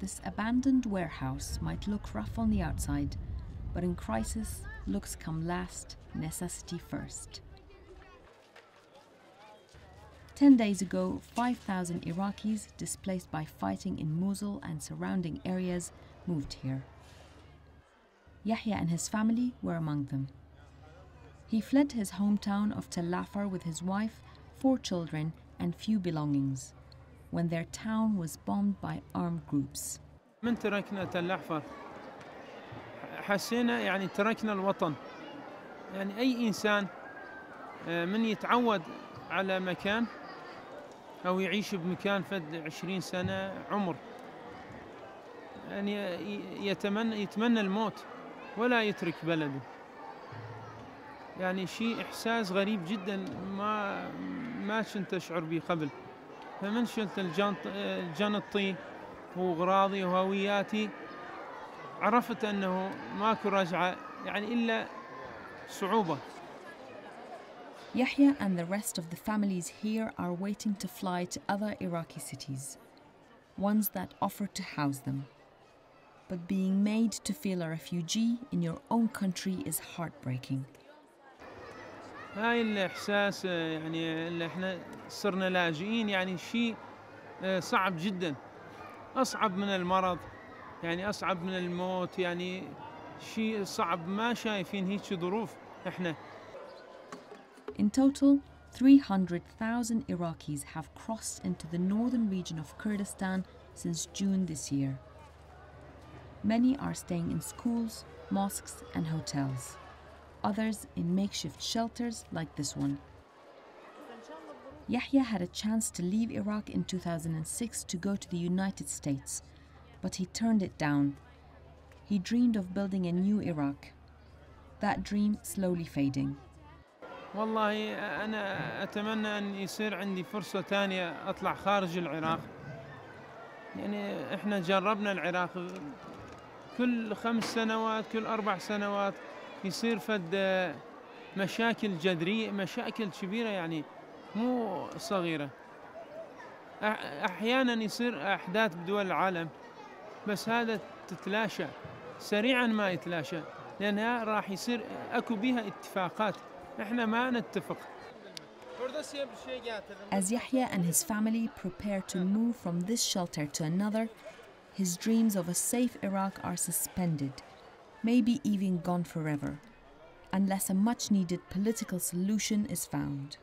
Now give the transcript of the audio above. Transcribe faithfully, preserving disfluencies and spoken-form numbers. This abandoned warehouse might look rough on the outside, but in crisis, looks come last, necessity first. Ten days ago, five thousand Iraqis displaced by fighting in Mosul and surrounding areas moved here. Yahya and his family were among them. He fled his hometown of Tal Afar with his wife, four children, and few belongings, when their town was bombed by armed groups. من تركنا تل أحفر حسينا يعني تركنا الوطن. يعني أي إنسان من يتعود على مكان أو يعيش بمكان فد عشرين سنة عمر يعني يتمنى يتمنى الموت ولا يترك بلده. يعني شيء إحساس غريب جدا ما ما كنت أشعر به قبل. فمن شلت الجنطي وأغراضي وهوياتي عرفت أنه ماكو رجعة يعني إلا صعوبة. Yahya and the rest of the families here are waiting to fly to other Iraqi cities, ones that offer to house them. But being made to feel a refugee in your own country is heartbreaking. هاي الإحساس يعني اللي إحنا صرنا لاجئين يعني شيء صعب جدا أصعب من المرض يعني أصعب من الموت يعني شيء صعب ما شايفين هيك ظروف إحنا. In total, three hundred thousand Iraqis have crossed into the northern region of Kurdistan since June this year. Many are staying in schools, mosques and hotels. Others in makeshift shelters like this one. Yahya had a chance to leave Iraq in two thousand six to go to the United States, but he turned it down. He dreamed of building a new Iraq. That dream slowly fading. والله أنا أتمنى أن يصير عندي فرصة تانية أطلع خارج العراق. يعني إحنا جربنا العراق كل خمس سنوات كل أربع سنوات. يصير فد مشاكل جذرية مشاكل كبيرة يعني مو صغيرة أحيانا يصير أحداث بدول العالم بس هذا تتلاشى سريعا ما يتلاشى لأنها راح يصير أكو بيها اتفاقات إحنا ما نتفق. As Yahya and his family prepare to move from this shelter to another, his dreams of a safe Iraq are suspended. Maybe even gone forever, unless a much-needed political solution is found.